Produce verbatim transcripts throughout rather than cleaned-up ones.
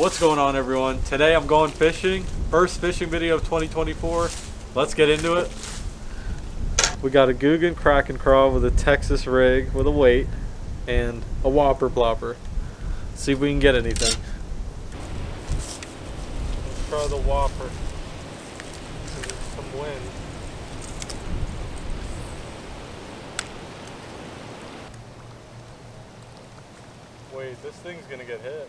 What's going on, everyone? Today I'm going fishing. First fishing video of twenty twenty-four. Let's get into it. We got a Googan Krackin Craw with a Texas rig with a weight and a whopper plopper. Let's see if we can get anything. Let's try the whopper. There's some wind. Wait, this thing's gonna get hit.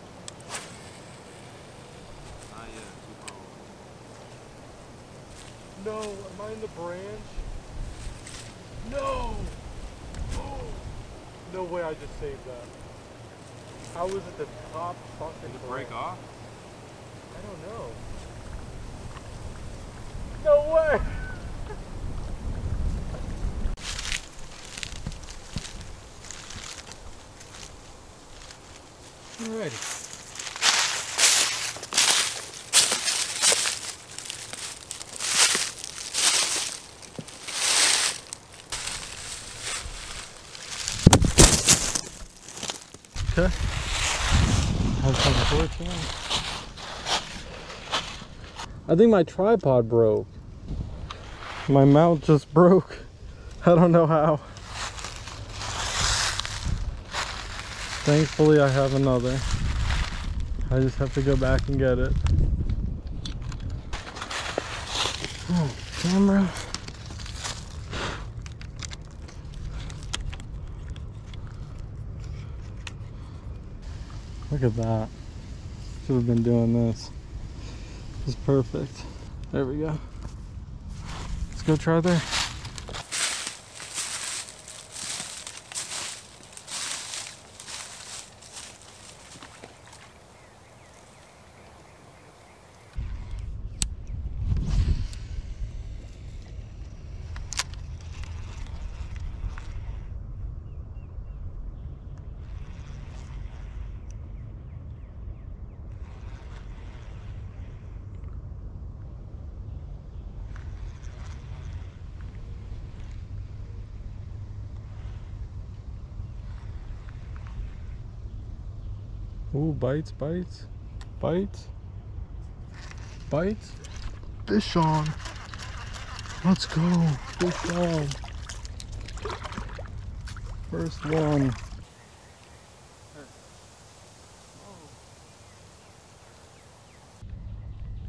No, am I in the branch? No! Oh! No way I just saved that. How was it the top fucking branch? Did it break off? I don't know. No way! Alrighty. Okay. I think my tripod broke. My mount just broke. I don't know how. Thankfully I have another. I just have to go back and get it. Oh, camera. Look at that. Should have been doing this. This is perfect. There we go. Let's go try there. Ooh, bites, bites, bites, bites. Fish on. Let's go. Fish on. First one.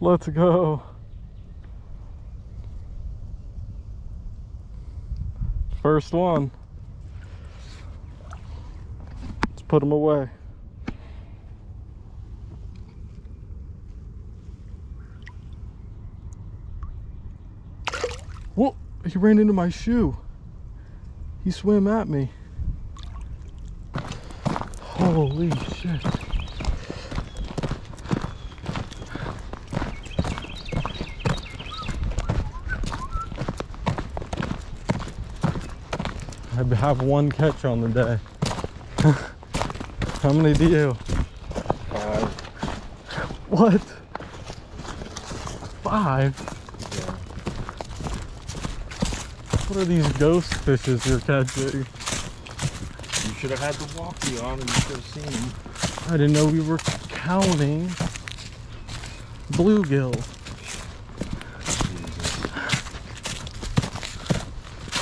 Let's go. First one. Let's put him away. Whoa, he ran into my shoe. He swam at me. Holy shit. I have one catch on the day. How many do you? Five. What? Five? What are these ghost fishes you're catching? You should have had the walkie on and you should have seen them. I didn't know we were counting bluegill.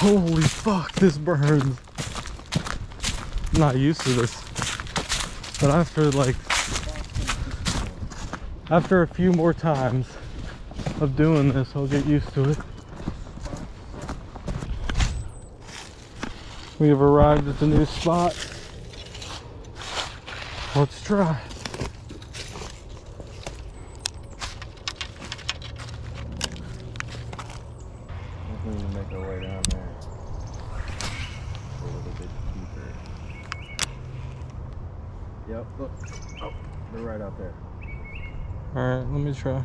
Jesus. Holy fuck, this burns. I'm not used to this. But after like, after a few more times of doing this, I'll get used to it. We have arrived at the new spot. Let's try. We can make our way down there a little bit deeper. Yep, look. Oh, they're right out there. Alright, let me try.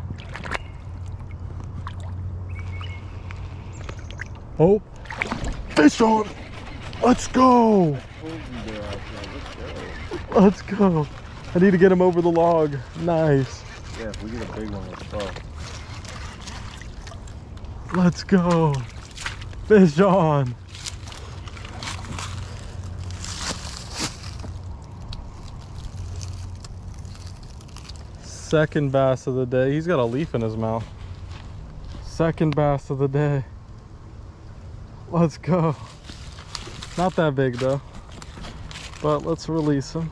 Oh, fish on! Let's go. Let's go. I need to get him over the log. Nice. Yeah, if we get a big one, let's go. Let's go. Fish on. Second bass of the day. He's got a leaf in his mouth. Second bass of the day. Let's go. Not that big though, but let's release him.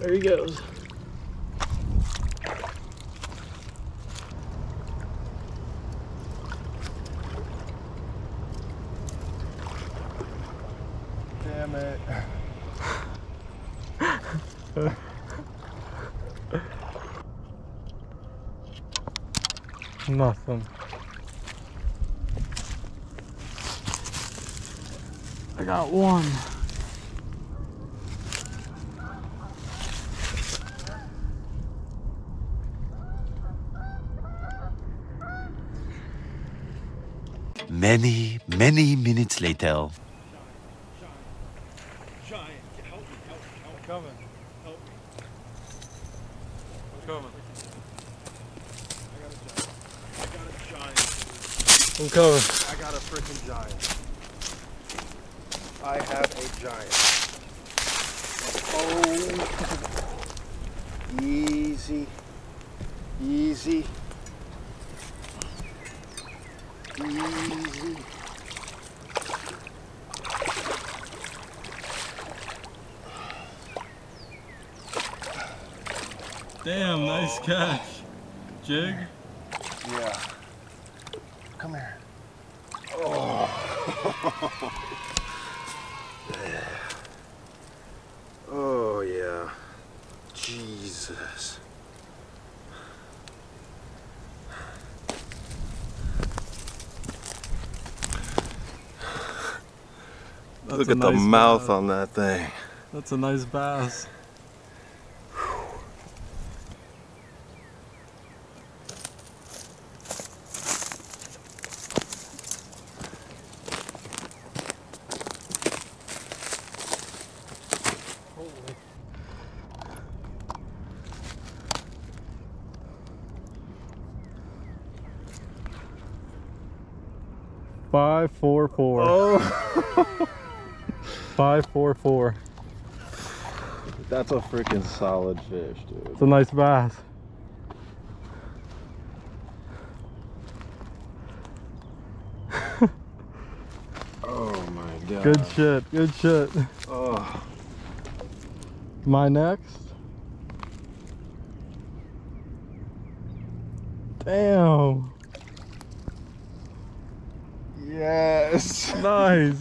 There he goes. Damn it. Nothing. I got one. Many, many minutes later. Coming. Help me. I'm coming. I got a giant. I got a giant. I'm coming. I got a freaking giant. I have a giant. Oh. Easy. Easy. Easy. Damn, oh. Nice catch. Jig? Yeah. Come here. Oh. Oh, yeah. Jesus. That's Look at nice the mouth bass. on that thing. That's a nice bass. five four four. Oh. five four four. That's a freaking solid fish, dude. It's a nice bass. Oh my god. Good shit. Good shit. Oh. My next. Damn. Yes. Nice.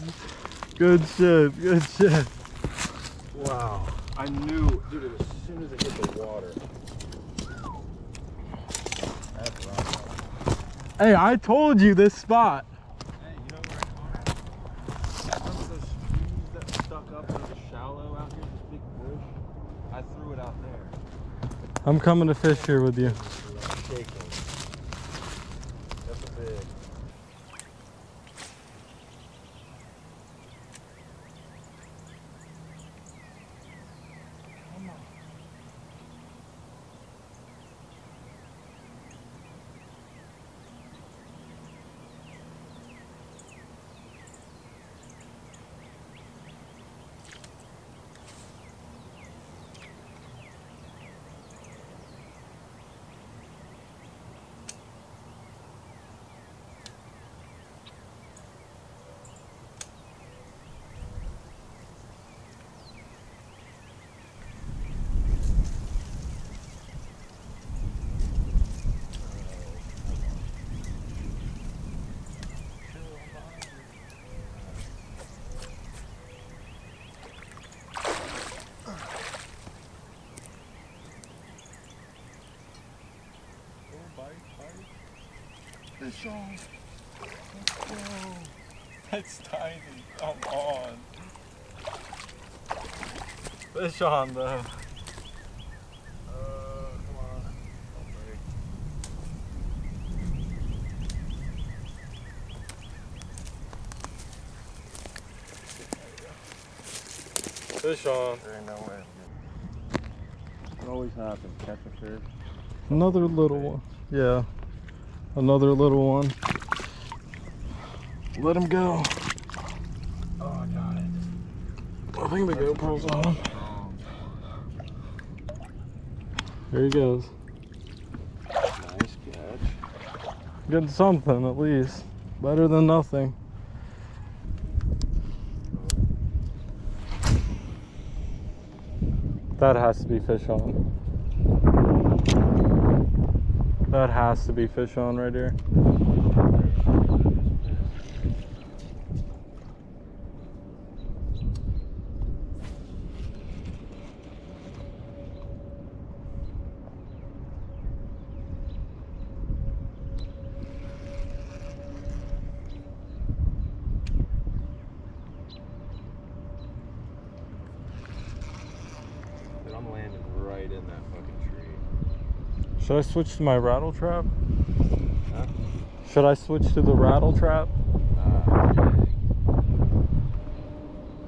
Good shit. Good shit. Wow. I knew, dude, as soon as it hit the water. That's awesome. Hey, I told you this spot. Hey, you know where I caught it? Remember those trees that stuck up in the shallow out here, this big bush? I threw it out there. I'm coming to fish here with you. Let's go. That's tiny. Come on. Fish on though. Uh, come on. I'll break. Fish on. There ain't no way. It always happens. Catch a fish. Another little one. Yeah. Another little one. Let him go. Oh, I got it. I think the GoPro's on. There he goes. Nice catch. Good something at least. Better than nothing. That has to be fish on. That has to be fish on right here. Should I switch to my rattle trap? Huh? Should I switch to the rattle trap? Uh, I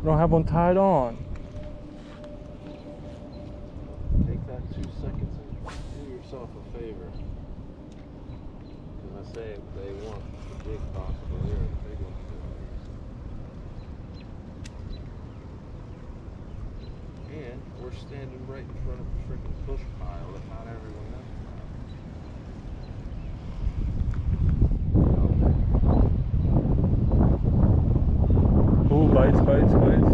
don't have one tied on. Take that two seconds and do yourself a favor. Because I say they want the big possible here and the big one too. And we're standing right in front of a freaking bush pile that not everyone knows. Bites, bites, bites.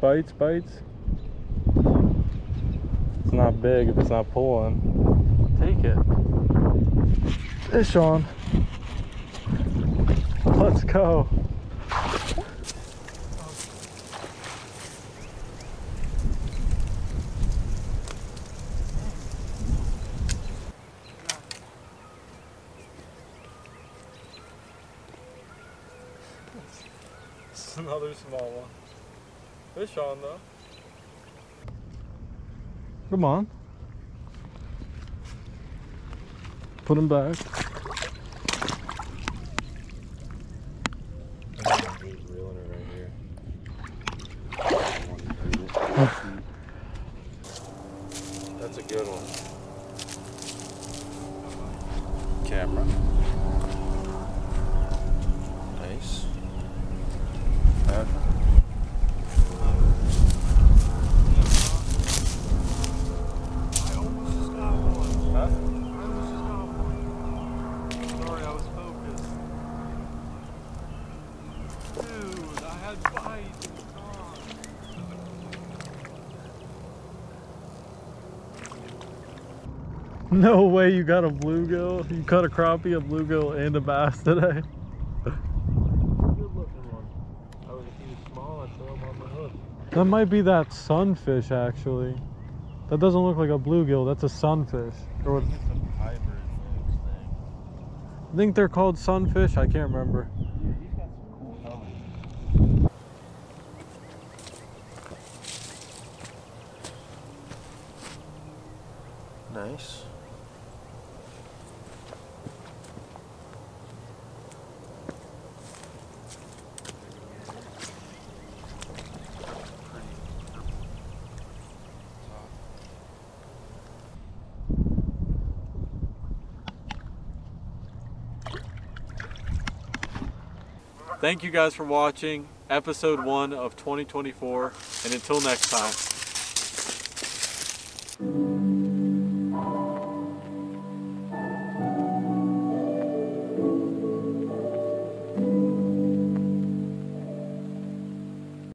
Bites, bites. It's not big if it's not pulling. Take it. Fish on. Let's go. Another small one. Fish on though. Come on. Put him back. He's reeling it right here. That's a good one. Camera. Nice. Bad. I almost just got one. Huh? I almost just got one. Sorry, I was focused. Dude, I had bites. No way you got a bluegill. You caught a crappie, a bluegill, and a bass today. That might be that sunfish, actually. That doesn't look like a bluegill. That's a sunfish. Or it's a hybrid fish thing. I think they're called sunfish. I can't remember. Dude, he's got some cool colors. Nice. Thank you guys for watching episode one of twenty twenty-four, and until next time.